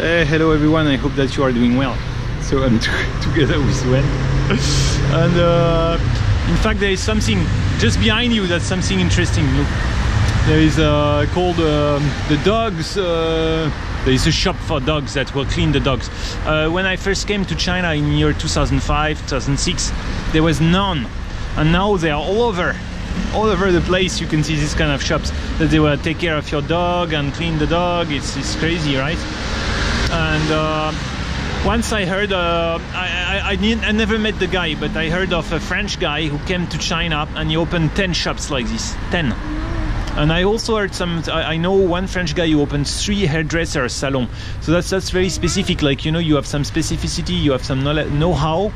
Hello everyone, I hope that you are doing well. So I'm together with Sven. And in fact there is something just behind you, that's something interesting. Look, there is called the dogs. There is a shop for dogs that will clean the dogs. When I first came to China in year 2005, 2006, there was none. And now they are all over the place. You can see this kind of shops that they will take care of your dog and clean the dog. It's crazy, right? And once I heard, I never met the guy, but I heard of a French guy who came to China and he opened 10 shops like this, 10. And I also heard I know one French guy who opened 3 hairdresser salon. So that's very specific, like, you know, you have some specificity, you have some know-how.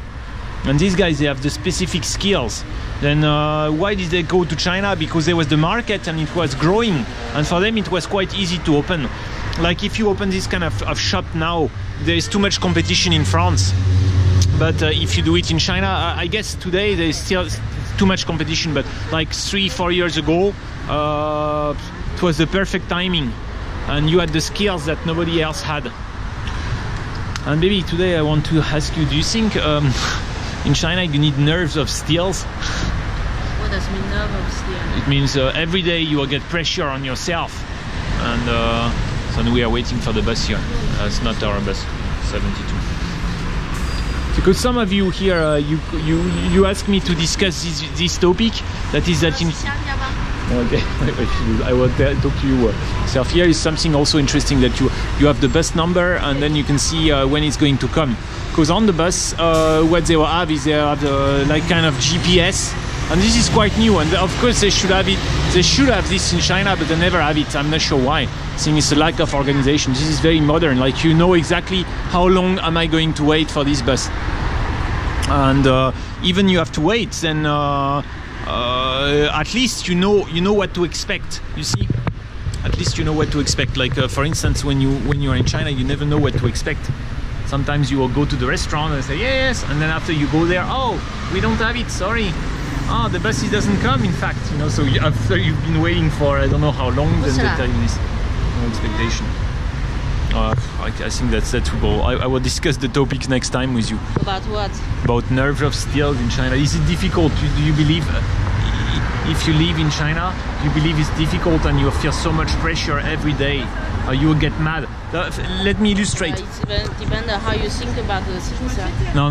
And these guys, they have the specific skills. Then why did they go to China? Because there was the market and it was growing. And for them, it was quite easy to open. Like if you open this kind of shop now, there is too much competition in France. But if you do it in China, I guess today there is still too much competition. But like 3-4 years ago, it was the perfect timing. And you had the skills that nobody else had. And maybe today I want to ask you, do you think... in China, you need nerves of steel. What does mean nerve of steel? It means every day you will get pressure on yourself. And so we are waiting for the bus here. It's not our bus, 72. Because some of you here, you asked me to discuss this topic. That is that in. Okay, I will talk to you. So here is something also interesting that you have the bus number and then you can see when it's going to come. Because on the bus, what they will have is they have like kind of GPS, and this is quite new. And of course they should have it. They should have this in China, but they never have it. I'm not sure why. I think it's a lack of organization. This is very modern. Like you know exactly how long am I going to wait for this bus, and even you have to wait then. At least you know what to expect. You see, at least you know what to expect. Like for instance, when you are in China, you never know what to expect. Sometimes you will go to the restaurant and say yes, and then after you go there, oh, we don't have it. Sorry, ah, the bus doesn't come. In fact, you know. So after you've been waiting for I don't know how long, then they tell you this. No expectation. I think that's all. I will discuss the topics next time with you. About what? About nerves of steel in China. Is it difficult? Do you believe, if you live in China, you believe it's difficult and you feel so much pressure every day? You will get mad. Let me illustrate. It depends on how you think about the things. No.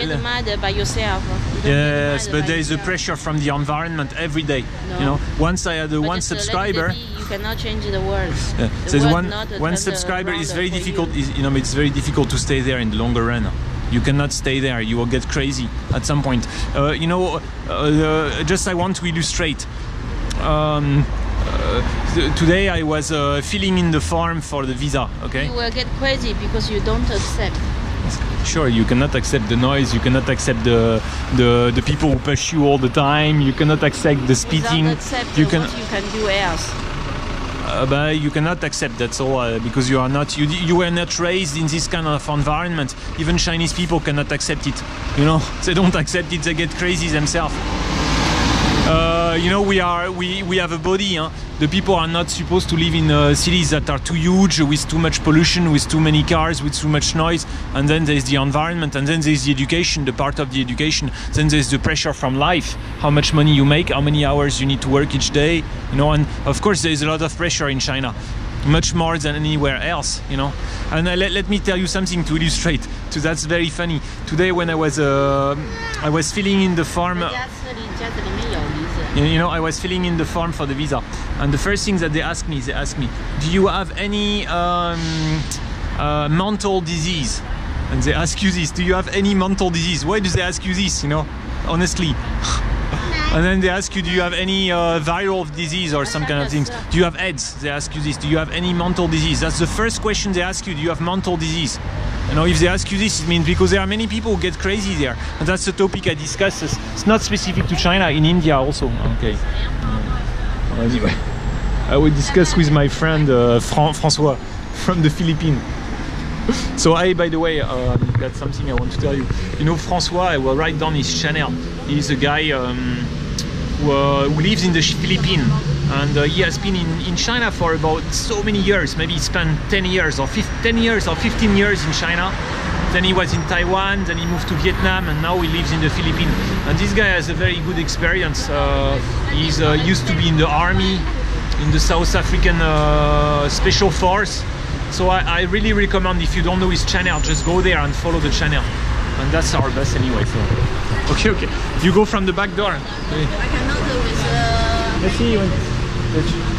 You get mad by yourself. Yes, but there is a pressure from the environment every day. No. You know, once I had one subscriber. You cannot change the world. Yeah. There's one subscriber is very difficult. You know, it's very difficult to stay there in the longer run. You cannot stay there. You will get crazy at some point. You know, just I want to illustrate. Today I was filling in the form for the visa, okay? You will get crazy because you don't accept. Sure, you cannot accept the noise, you cannot accept the people who push you all the time, you cannot accept the spitting. What you can do else. But you cannot accept, that's all, because you are not, you were not raised in this kind of environment. Even Chinese people cannot accept it, you know? They don't accept it, they get crazy themselves. You know, we have a body, huh? The people are not supposed to live in cities that are too huge, with too much pollution, with too many cars, with too much noise. And then there's the environment, and then there's the education, the part of the education. Then there's the pressure from life, how much money you make, how many hours you need to work each day, you know. And of course there is a lot of pressure in China, much more than anywhere else, you know. And let me tell you something to illustrate. So that's very funny. Today when I was filling in the form, you know, I was filling in the form for the visa, and the first thing that they asked me, do you have any mental disease? And they ask you this. Do you have any mental disease? Why do they ask you this? You know, honestly. And then they ask you, do you have any viral disease or some kind of things? Do you have AIDS? They ask you this. Do you have any mental disease? That's the first question they ask you. Do you have mental disease? You know, if they ask you this, it means because there are many people who get crazy there. And that's the topic I discussed. It's not specific to China, in India also. Okay. Anyway, I will discuss with my friend François from the Philippines. So by the way, that's something I want to tell you. You know, François, I will write down his channel. He's a guy who lives in the Philippines, And he has been in China for about so many years, maybe he spent 10 years or 15 years in China. Then he was in Taiwan, then he moved to Vietnam, and now he lives in the Philippines. And this guy has a very good experience. He's used to be in the army, in the South African Special Force. So I really recommend, if you don't know his channel, just go there and follow the channel. And that's our best anyway. So. Okay, okay. You go from the back door. Okay. I cannot do it. Let's see you.